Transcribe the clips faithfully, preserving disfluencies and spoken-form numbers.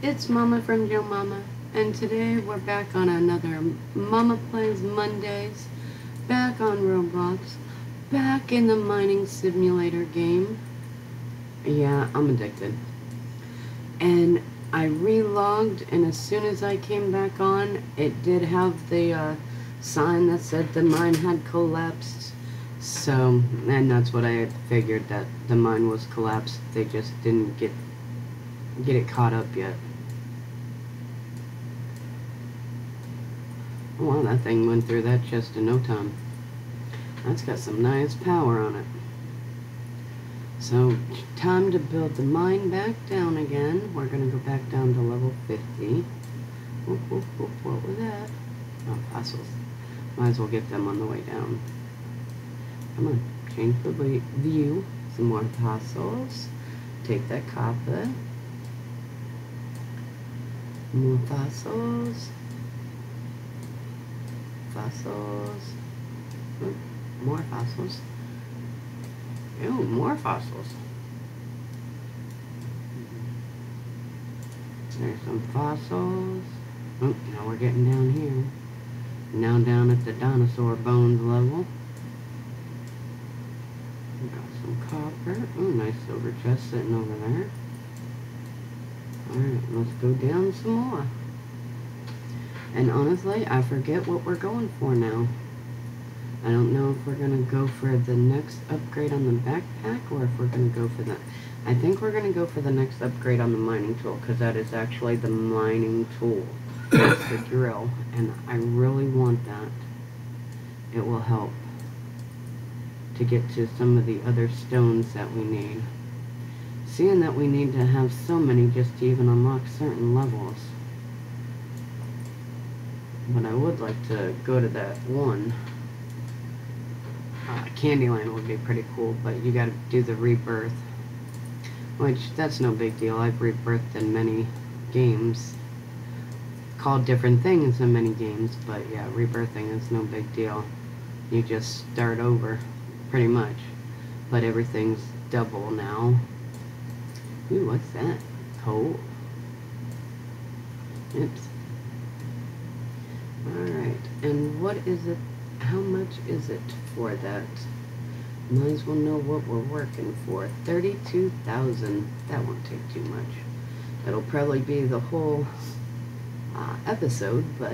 It's Mama from Yo Mama, and today we're back on another Mama Plays Mondays, back on Roblox, back in the Mining Simulator game. Yeah, I'm addicted. And I relogged, and as soon as I came back on, it did have the uh, sign that said the mine had collapsed. So, and that's what I figured, that the mine was collapsed. They just didn't get get it caught up yet. Wow, that thing went through that chest in no time. That's got some nice power on it. So, time to build the mine back down again. We're going to go back down to level fifty. Whoop, whoop, whoop, what was that? Oh, fossils. Might as well get them on the way down. Come on, change the view. Some more fossils. Take that copper. More fossils. Fossils. Oop, more fossils. Ew, more fossils. There's some fossils. Oop, now we're getting down here. Now down at the dinosaur bones level. We got some copper. Ooh, nice silver chest sitting over there. Alright, let's go down some more. And honestly, I forget what we're going for now. I don't know if we're going to go for the next upgrade on the backpack, or if we're going to go for the... I think we're going to go for the next upgrade on the mining tool, because that is actually the mining tool. That's the drill, and I really want that. It will help to get to some of the other stones that we need. Seeing that we need to have so many just to even unlock certain levels. But I would like to go to that one. Uh, Candyland would be pretty cool, but you gotta do the rebirth, which, that's no big deal. I've rebirthed in many games, called different things in many games, but yeah, rebirthing is no big deal. You just start over, pretty much, but everything's double now. Ooh, what's that? Coal. Oops. Alright, and what is it? How much is it for that? Might as well know what we're working for. thirty-two thousand. That won't take too much. That'll probably be the whole uh, episode, but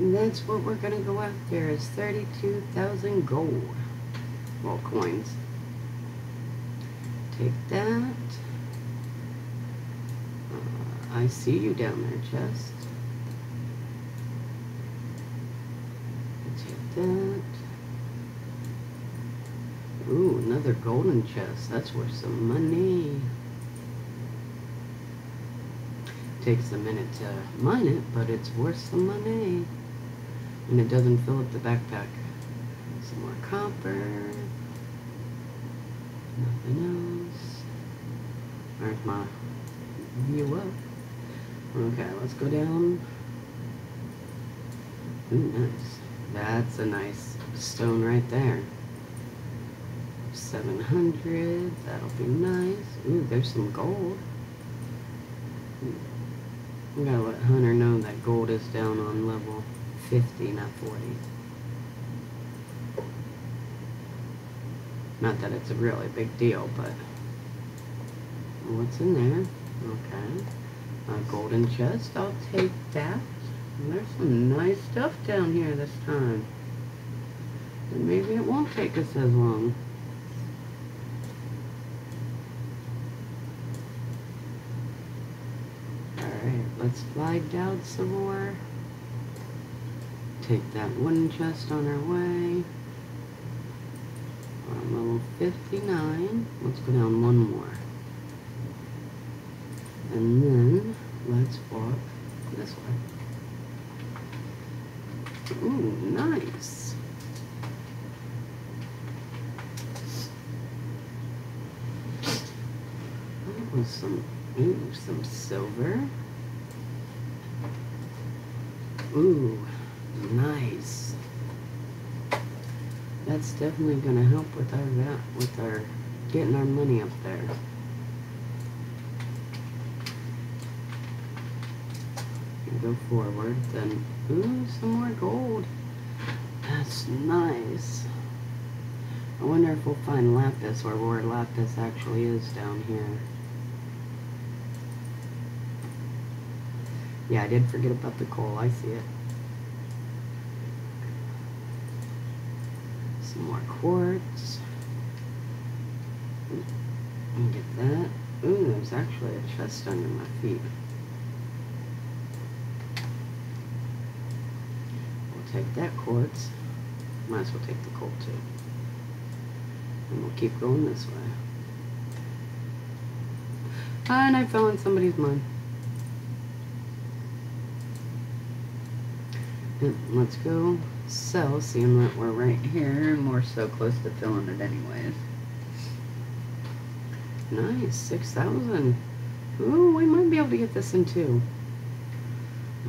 that's what we're gonna go after, is thirty-two thousand gold. Well, coins. Take that. Uh, I see you down there, chest. That. Ooh, another golden chest. That's worth some money. Takes a minute to mine it, but it's worth some money. And it doesn't fill up the backpack. Some more copper. Nothing else. Where's my view up? Okay, let's go down. Ooh, nice. That's a nice stone right there. seven hundred, that'll be nice. Ooh, there's some gold. We gotta let Hunter know that gold is down on level fifty, not forty. Not that it's a really big deal, but... What's in there? Okay. A golden chest, I'll take that. There's some nice stuff down here this time. And maybe it won't take us as long. Alright, let's slide down some more. Take that wooden chest on our way. We're on level fifty-nine. Let's go down one more. And then, let's walk this way. Ooh, nice. That was some, ooh, some silver. Ooh, nice. That's definitely gonna help with our, with our getting our money up there. go forward, then, ooh, some more gold. That's nice. I wonder if we'll find lapis, or where lapis actually is down here. Yeah, I did forget about the coal. I see it. Some more quartz. Let me get that. Ooh, there's actually a chest under my feet. We'll take that quartz. Might as well take the coal too. And we'll keep going this way. And I fell in somebody's mine. Let's go sell, seeing that we're right here and we're so close to filling it anyways. Nice, six thousand. Ooh, we might be able to get this in two.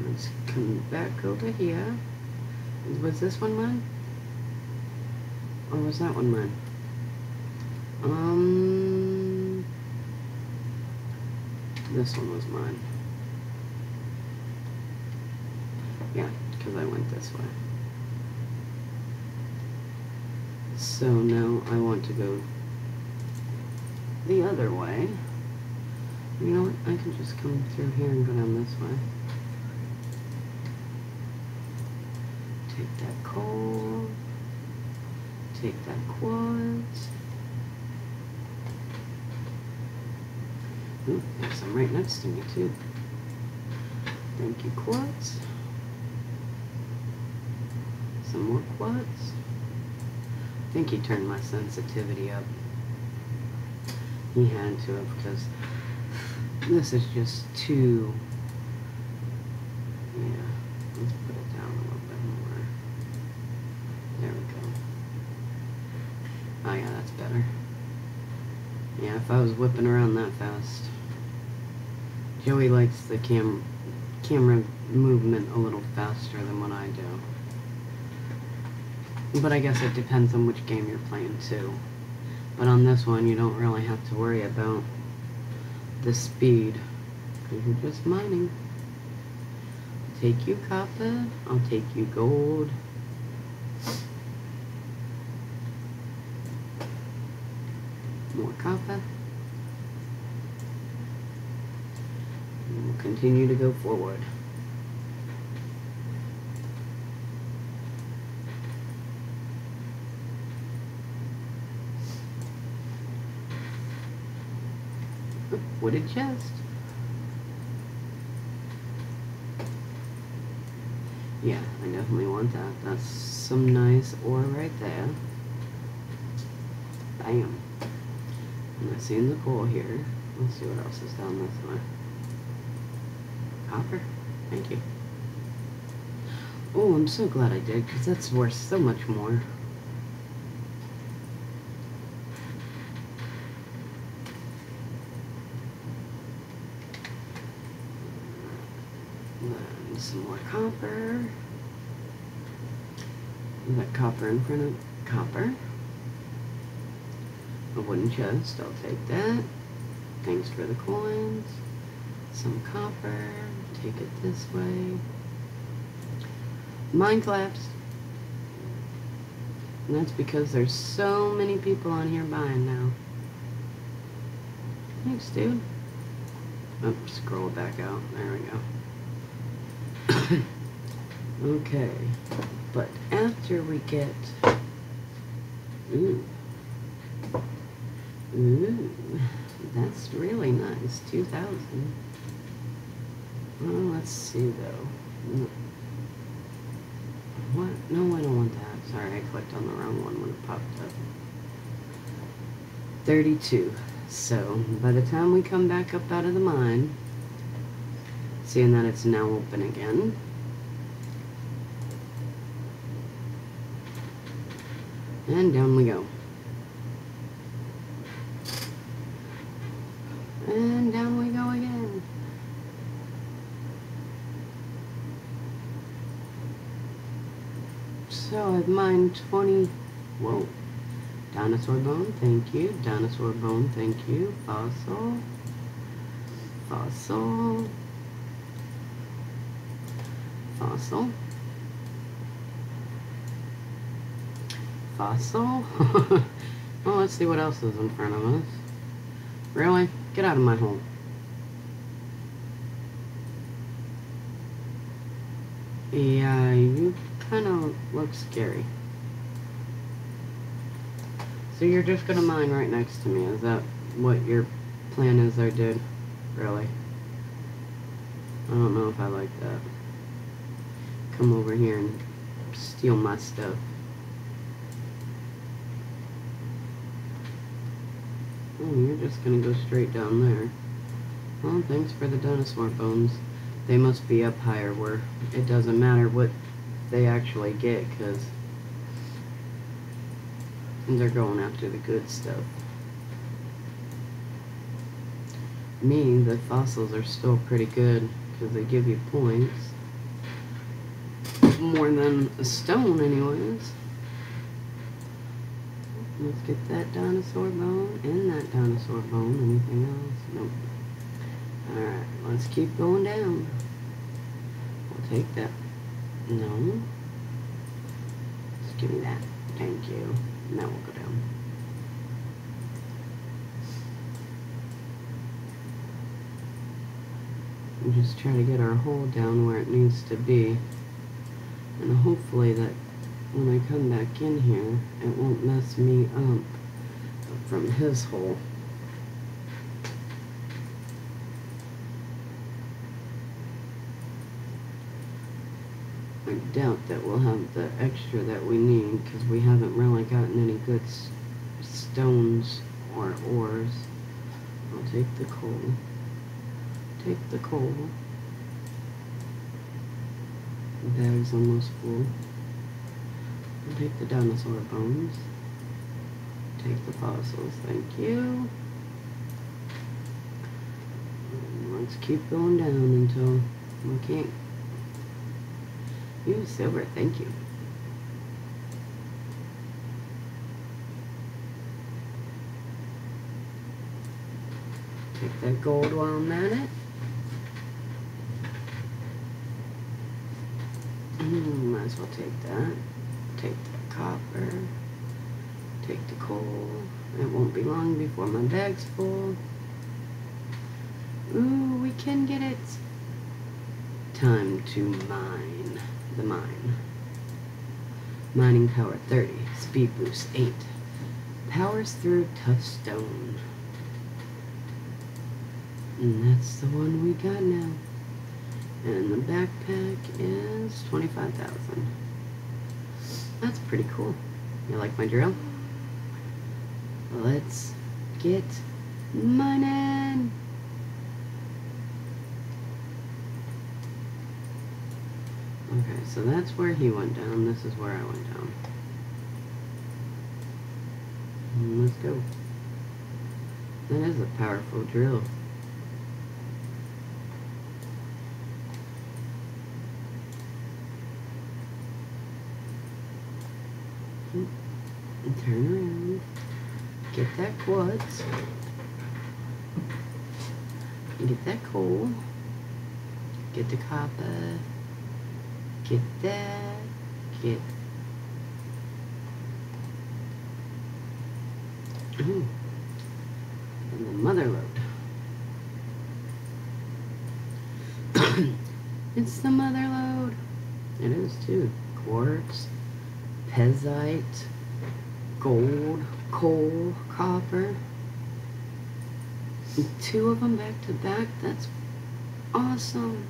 Let's come back over here. Was this one mine? Or was that one mine? Um, this one was mine. Yeah, because I went this way. So now I want to go the other way. You know what? I can just come through here and go down this way. Take that coal. Take that quartz. Ooh, there's some right next to me too. Thank you, quartz. Some more quartz. I think he turned my sensitivity up. He had to have, because this is just too... Yeah, let's put it down a little bit more. There we go. Oh yeah, that's better. Yeah, if I was whipping around that fast. Joey likes the cam camera movement a little faster than what I do. But I guess it depends on which game you're playing too. But on this one, you don't really have to worry about the speed, because you're just mining. I'll take you copper, I'll take you gold. More copper. And we'll continue to go forward. Wooded chest. Yeah, I definitely want that. That's some nice ore right there. Bam. I'm not seeing the coal here. Let's see what else is down this way. Copper? Thank you. Oh, I'm so glad I did, because that's worth so much more. Some more copper. We got copper in front of copper. A wooden chest, I'll take that. Thanks for the coins. Some copper. Take it this way. Mine collapsed. And that's because there's so many people on here buying now. Thanks, dude. Oh, scroll back out. There we go. Okay, but after we get, ooh, ooh, that's really nice, two thousand. Well, let's see though. What? No, I don't want that. Sorry, I clicked on the wrong one when it popped up. thirty-two. So by the time we come back up out of the mine, seeing that it's now open again, and down we go. And down we go again. So I've mined twenty, whoa, dinosaur bone, thank you, dinosaur bone, thank you, fossil, fossil, Fossil. Fossil? Well, let's see what else is in front of us. Really? Get out of my hole. Yeah, you kind of look scary. So you're just gonna mine right next to me. Is that what your plan is there, dude? Really? I don't know if I like that. Come over here and steal my stuff. Oh, you're just gonna go straight down there. Well, thanks for the dinosaur bones. They must be up higher where it doesn't matter what they actually get, because they're going after the good stuff. Me, the fossils are still pretty good because they give you points. More than a stone anyways. Let's get that dinosaur bone and that dinosaur bone. Anything else? Nope. Alright, let's keep going down. We'll take that. No. Just give me that. Thank you. Now we'll go down. And just try to get our hole down where it needs to be. And hopefully that when I come back in here, it won't mess me up from his hole. I doubt that we'll have the extra that we need, because we haven't really gotten any good s stones or ores. I'll take the coal. Take the coal. The bag's almost full. I'll take the dinosaur bones. Take the fossils, thank you. And let's keep going down until we can't. Ooh, silver, thank you. Take that gold while I'm at it. Might as well take that. Take the copper. Take the coal. It won't be long before my bag's full. Ooh, we can get it. Time to mine. The mine. Mining power thirty. Speed boost eight. Powers through tough stone. And that's the one we got now. And the backpack is twenty-five thousand. That's pretty cool. You like my drill? Let's get mining! Okay, so that's where he went down. This is where I went down. And let's go. That is a powerful drill. And turn around. Get that quartz. Get that coal. Get the copper. Get that. Get. Ooh. And the mother load. It's the mother load. It is too. Quartz. Pezite, gold, coal, copper. Two of them back to back. That's awesome.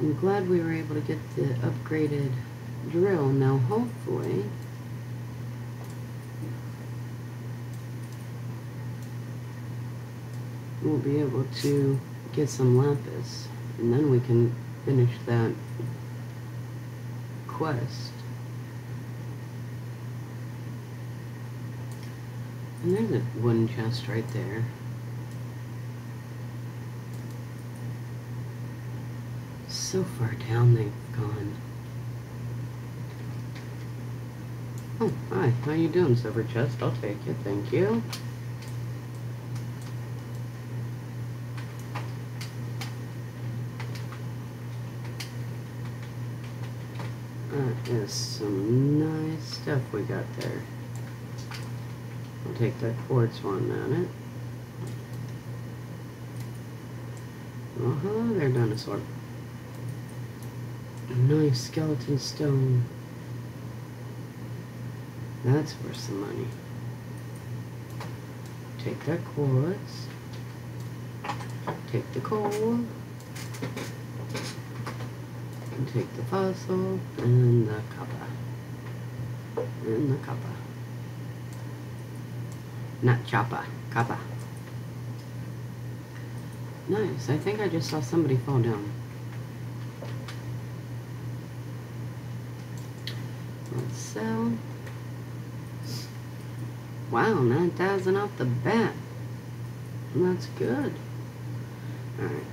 I'm glad we were able to get the upgraded drill. Now, hopefully, we'll be able to get some lapis, and then we can finish that quest. And there's a wooden chest right there. So far down they've gone. Oh, hi. How you doing, silver chest? I'll take it. Thank you. That is some nice stuff we got there. We'll take that quartz one on it. Oh, hello there, dinosaur. Nice skeleton stone. That's worth some money. Take that quartz. Take the coal. And take the fossil and the copper. And the copper. Not chopper, copper. Nice, I think I just saw somebody fall down. Let's sell. Wow, nine thousand off the bat. That's good. Alright.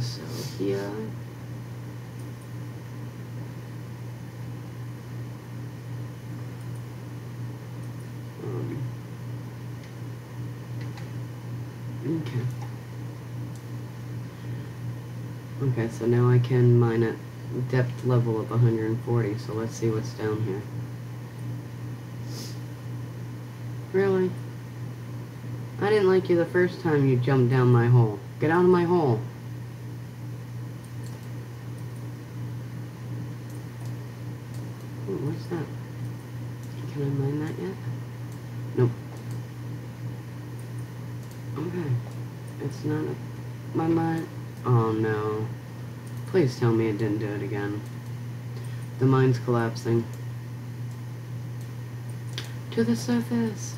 So here. Um. Okay. Okay, so now I can mine at depth level of one hundred forty, so let's see what's down here. Really? I didn't like you the first time you jumped down my hole. Get out of my hole. Ooh, what's that? Can I mine that yet? Nope. Okay. It's not a, my mine. Oh no. Please tell me it didn't do it again. The mine's collapsing. To the surface.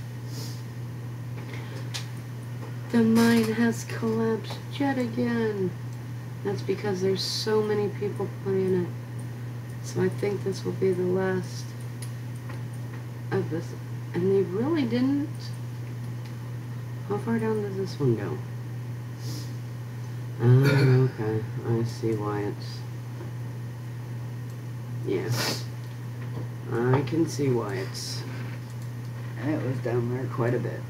The mine has collapsed yet again. That's because there's so many people playing it. So I think this will be the last of this. And they really didn't. How far down does this one go? Oh, okay. I see why it's... Yes. Yeah. I can see why it's... It was down there quite a bit.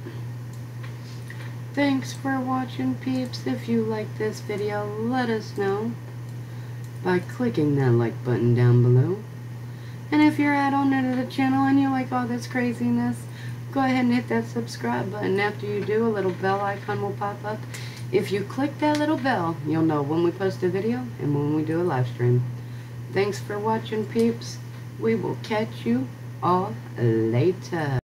Thanks for watching, peeps. If you like this video, let us know by clicking that like button down below. And if you're at all new to the channel and you like all this craziness, go ahead and hit that subscribe button. After you do, a little bell icon will pop up. If you click that little bell, you'll know when we post a video and when we do a live stream. Thanks for watching, peeps. We will catch you all later.